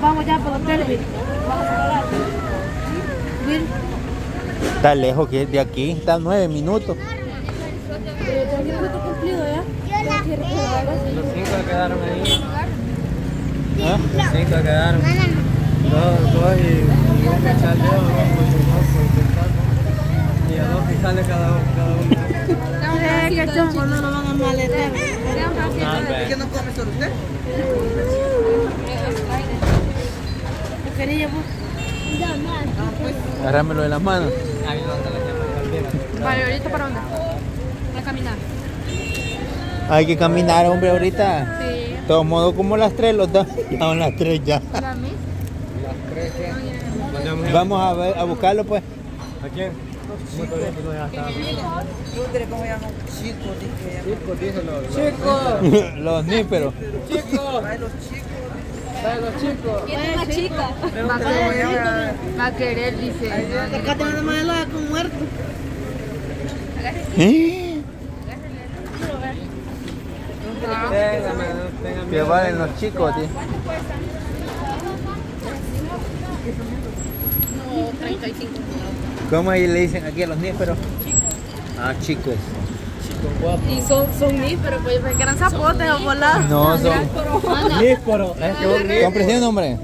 vamos ya por el hotel, Bill. Vamos a Bill. Está lejos que es de aquí, está 9 minutos. Pero también fue cumplido ya. Yo la quiero. Los 5 quedaron ahí. ¿Ah? Los 5 quedaron. Dos y un cachal de oro, y a 2 fiscales cada uno. Es que chongo, no lo van a maletar. ¿Por qué no come solo usted? ¿Lo quería llevar? Agárramelo de las manos. Vale, ¿ahorita para dónde? Para caminar. Hay que caminar, hombre, ahorita. Sí. De todos modos, como las 3, los dos. Ya son las 3 ya. ¿Las 3? Vamos a buscarlo, pues. ¿A quién? Chicos, los níperos. Chicos, los chicos. ¿Quién es la chica? Va a querer, dice. Acá tengo una madera con muerto. Que valen los chicos, tío. ¿Cuánto cuestan? 35. ¿Cómo ahí le dicen aquí a los níferos? Chicos. Ah, chicos. Chicos guapos. Y son níferos, pues que eran zapotes o volados. No, son níferos. ¿Compré un nombre?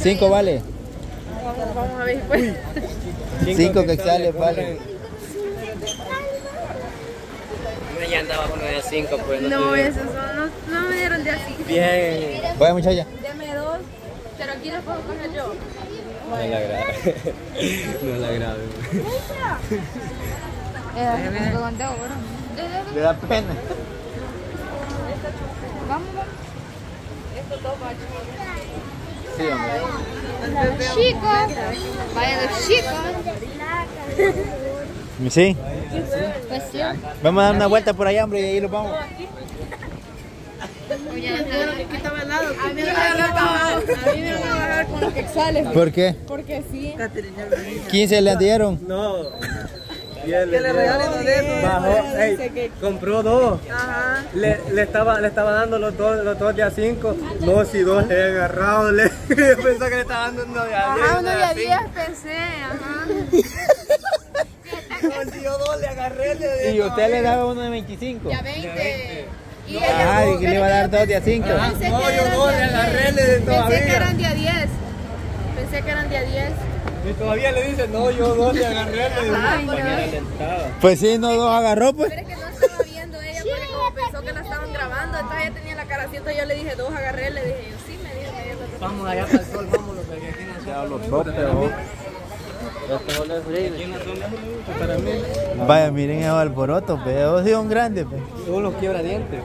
5 vale. Vamos a ver después. 5 quetzales vale. No, ya andaba con de 5, pues. No, esos son, no me dieron de así. Bien. Vaya muchacha. Deme 2, pero aquí no puedo coger yo. No la grave. No la grave. Le da pena. Vamos. Estos dos machos. Sí, hombre. Chicos. Vaya los chicos. ¿Sí? Pues sí. Vamos a dar una vuelta por allá, hombre, y ahí los vamos. A mí me van a agarrar con los quexales. ¿Por qué? Porque sí. 15 le dieron. No. Que le regalen dos de esos. Bajó. Ey, compró 2. Ajá. Le estaba dando los dos de a 5. No, si 2 le he agarrado. Yo pensé que le estaba dando uno de a 10. Ajá, uno de a 10 pensé. Ajá. Si yo 2 le agarré, le dije. Y usted le daba uno de 25. Ya 20. Ah, y que le iba a dar 2 de a 5. No, yo no, le agarré de todavía. Pensé que eran de a 10. Y todavía le dicen, no, yo 2 le agarré. Pues sí, no 2 agarró, pues. Pero es que no estaba viendo ella porque como pensó que la estaban grabando, entonces ella tenía la cara así, entonces yo le dije 2 agarré, le dije yo, sí, me dijo que vamos allá para el sol, vámonos, porque aquí no se habla. Vaya, miren el alboroto, pero sí son grandes. Todos los quiebradientes.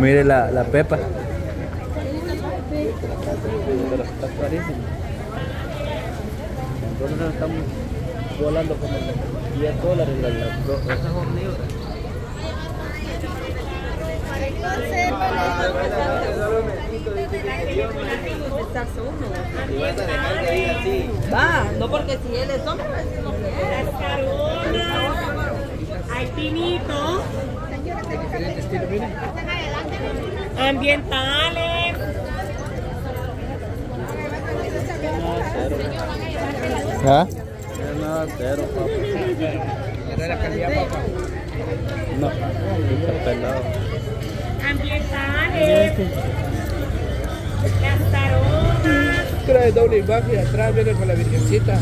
Mire la pepa. Pero está clarísimo. Nosotros estamos volando como $10 las dos. Esas son libras. Va, no porque si él es hombre, no quiere. Las carbonas. Hay pinito. Ambientales. ¿Ah? No, cero, papá. No, pelado. Ambientales. Las tarotas. Trae doble bajo y atrás viene con la virgencita.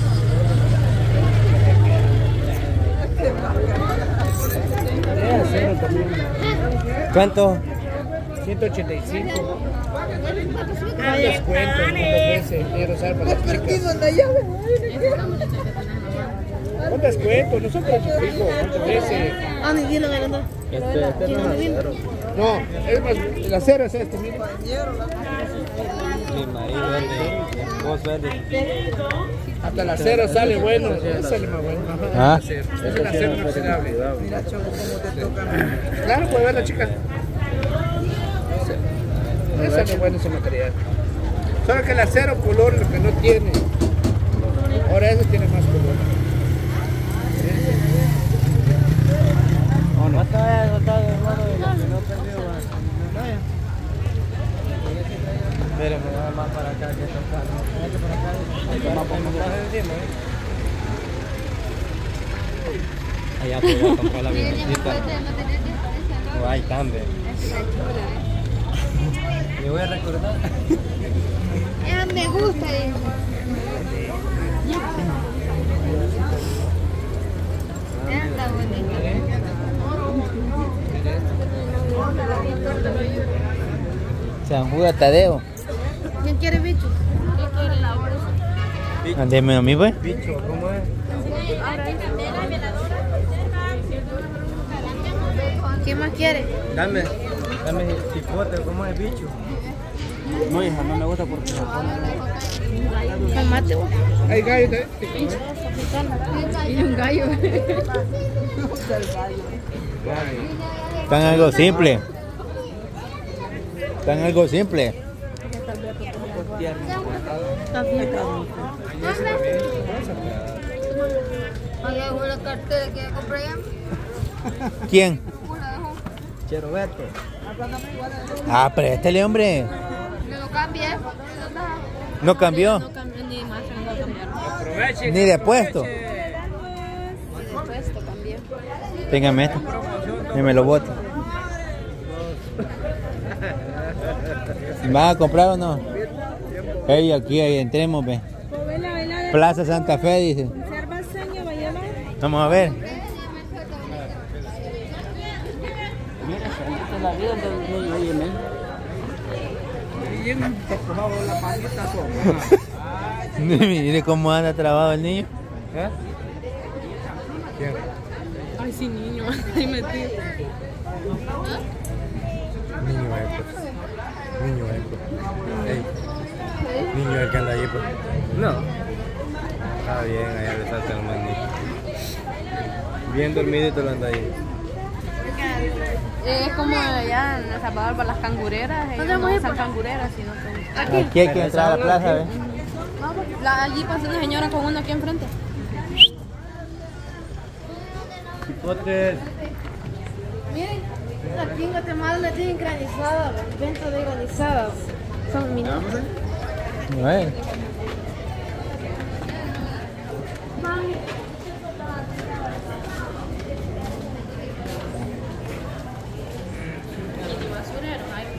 ¿Cuánto? 185. Un descuento, un descuento, no son 35, 13. Ah, mi vino, ¿verdad? No, es más, la cera es este, mira. Hasta la cera sale bueno, sale más bueno. ¿Ah? Es una cera inoxidable. Mira, Choco, cómo te toca. Claro, puede ver la chica. Esa no es buena, ese material. Solo que el acero color lo que no tiene. Ahora ese tiene más color. Oh, no. Mira, me da más para acá que para acá. Allá te voy a comprar la bicicleta. Ay, también. Le voy a recordar. Ya me gusta eso. Ya está bonito. San Juan Tadeo. ¿Quién quiere bicho? ¿Quién quiere la hora? Deme a mí, güey. Bicho, ¿cómo es? ¿Quién más quiere? Dame. Dame chipote, ¿cómo es bicho? No, hija, no me gusta porque se pone. Calmate, güey. Hay gallo, ¿eh? Y un gallo. Están algo simple. Están algo simple. ¿Quién? Quiero verte. Ah, préstele, hombre. No cambié. ¿No cambió? No cambió ni más. Ni de puesto. De puesto cambió. Téngame esto. Y me lo boto. ¿Vas a comprar o no? Ey, aquí, ahí entremos, ve. Plaza Santa Fe, dice. Vamos a ver. Mire cómo anda trabado el niño. Ay, sí, niño, ahí metido. Niño, niño, niño, el que anda allí, pues. No. Está bien, allá le salta el magnífico. Bien dormidito lo anda allí. Es como allá en El Salvador para las cangureras. No son cangureras, sino que... Aquí hay que entrar a la plaza, ¿ves? Allí pasa una señora con uno aquí enfrente. Chipotes. Miren. Aquí en Guatemala la tienen granizada, venta de granizada. Son minas. Bueno.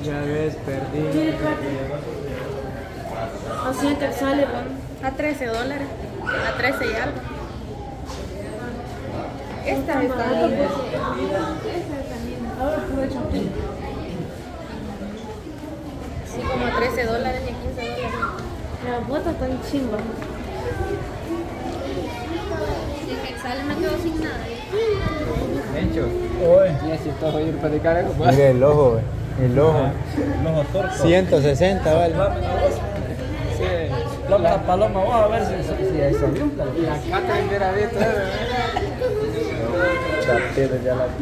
Ya ves, perdí. O sea, te sale a $13, a 13 y algo. Esta es la misma. Sí, como a $13 y a $15. Las botas están chimbas. Si que sale me quedo sin nada. Mincho, necesito ir para el cargo. Mira el ojo, el ojo. 160, vale. La paloma, vamos a ver si hay sonido. La cata en veradito.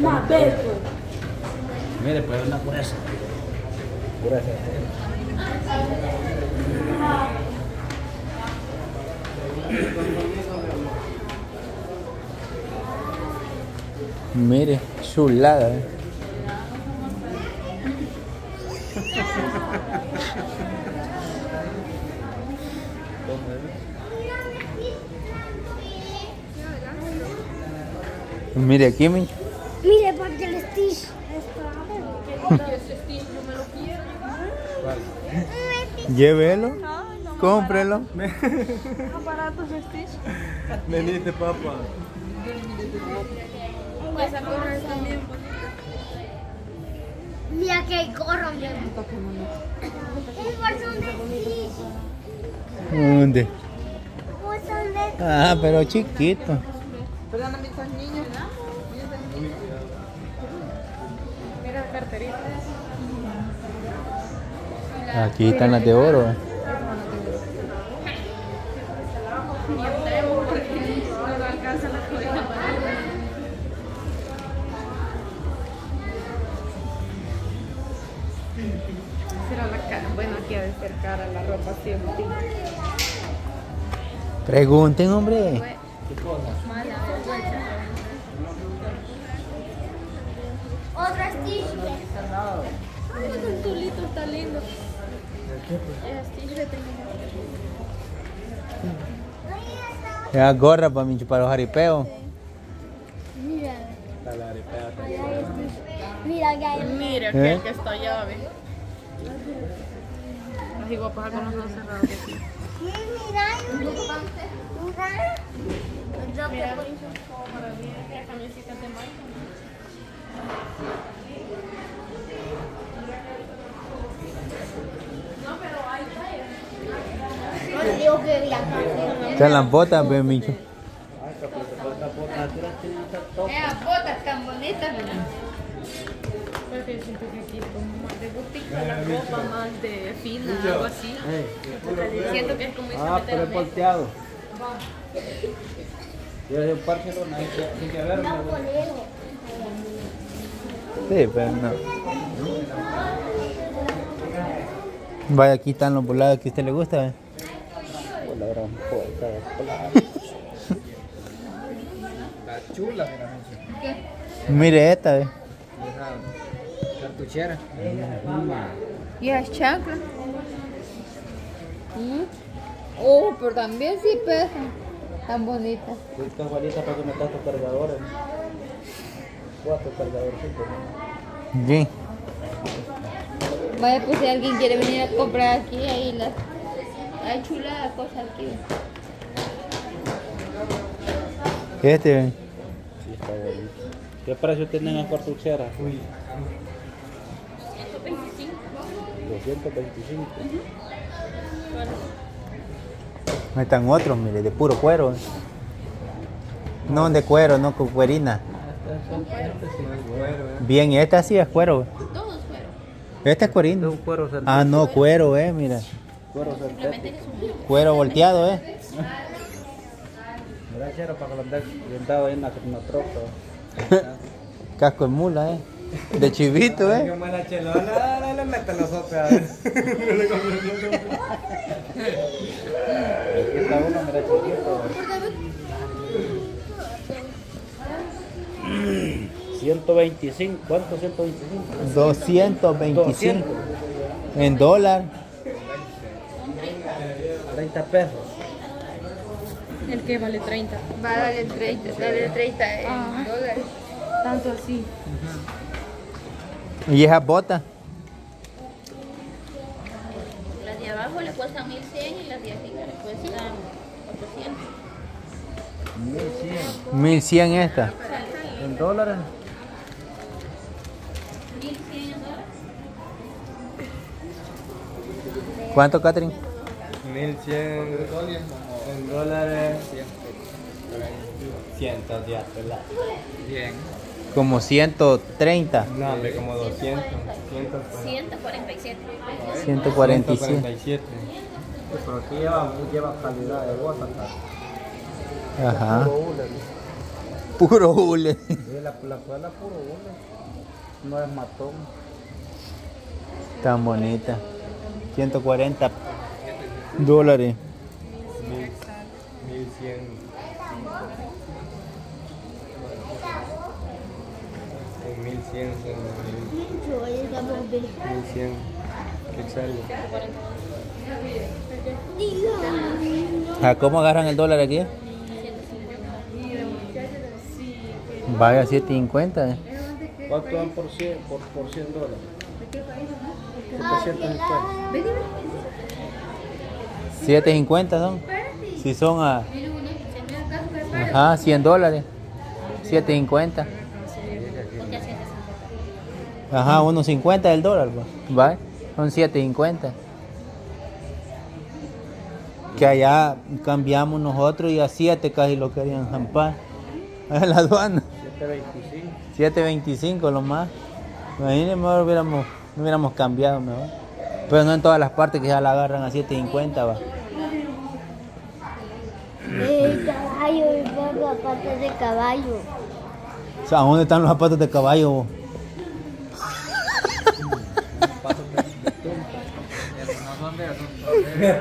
La perra. Mire, pues una pureza. Pureza. Mire, chulada, ¿eh? Mire aquí, mi. Mire, porque el Stitch. Llévelo, cómprelo. Aparatos Stitch. Veniste, papá. Esa cosa es también bonita. Mira que corro, mira. ¿Dónde? Ah, pero chiquito. Perdón, estos niños, ¿no? Mira el carterito. Aquí están las de oro. Bueno, aquí ha de ser cara la ropa siempre. Pregunten, hombre. Otra Stitch. El tulito está lindo. Es gorra para Mincho, para los jaripeos. Mira. Para los jaripeos. Mira, mira, que está allá, ¿ves? Así guapas con los dos cerrados. Mira, mira. Mira, la camiseta de Mincho. No, pero hay. No digo que viajar. Están las botas, ve, Mincho. Las botas tan bonitas, ¿verdad? Porque yo siento que aquí es como más de botica, la ropa más de fina, algo así. Siento que es como irse a meter pero es volteado. Yo soy un parche con ahí, sin que verme. Sí, pero no. Vaya, aquí están los volados que a usted le gusta, ¿eh? La chula, mira. Mire esta, ¿eh? Cartuchera. Y las chanclas. Oh, pero también sí pesan. Tan bonitas. Están bonitas para que metas tus cargadores. 4 cargadores. Bien. Vaya, pues si alguien quiere venir a comprar aquí, ahí las. Hay chuladas cosas aquí. Este. Sí, está bonito. ¿Qué precio tienen las cartucheras? Uy. 125. 225. Ahí están otros, mire, de puro cuero. No de cuero, no con cuerina. Bien, esta sí es cuero. Todo es cuero. Esta es cuerina. Es un cuero santísimo. Ah, no, cuero, mira. Cuero santísimo. Cuero volteado, Gracias, era para andar sentado ahí en la tropa. Casco de mula, de chivito, como la chelola, dale, mételo sope a ver. Está uno, mira, chiquito. 125, ¿cuánto? 125. 225. En dólar. 30 pesos. El que vale 30. Vale 30, vale 30 en dólares. Tanto así. ¿Y esas botas? Las de abajo le cuestan 1100 y las de arriba le cuestan 800. 1100 esta. ¿En dólares? 1100 en dólares. ¿Cuánto, Catherine? 1100 en dólares. 110, ¿verdad? Bien. Como 130. No, hombre, como 200. 147. 147. Pero aquí lleva calidad de bota. Ajá. Puro hule. Puro hule. La suela puro hule. No es matón. Tan bonita. 140 dólares. 1100. $1,100. ¿Qué sale? ¿A cómo agarran el dólar aquí? Vaya, 7.50. ¿Cuánto dan por 100 dólares? 7.50 son. Si son a. Ajá, 100 dólares. 7.50. Ajá, 1.50 el dólar, pues. Vale, son 7.50. Que allá cambiamos nosotros y a 7 casi lo querían zampar. A la aduana. 7.25. 7.25 lo más. Imagínense, mejor no hubiéramos cambiado mejor. Pero no en todas las partes que ya la agarran a 7.50, va. El caballo, y por los zapatos de caballo. O sea, ¿dónde están los zapatos de caballo, vos? No son de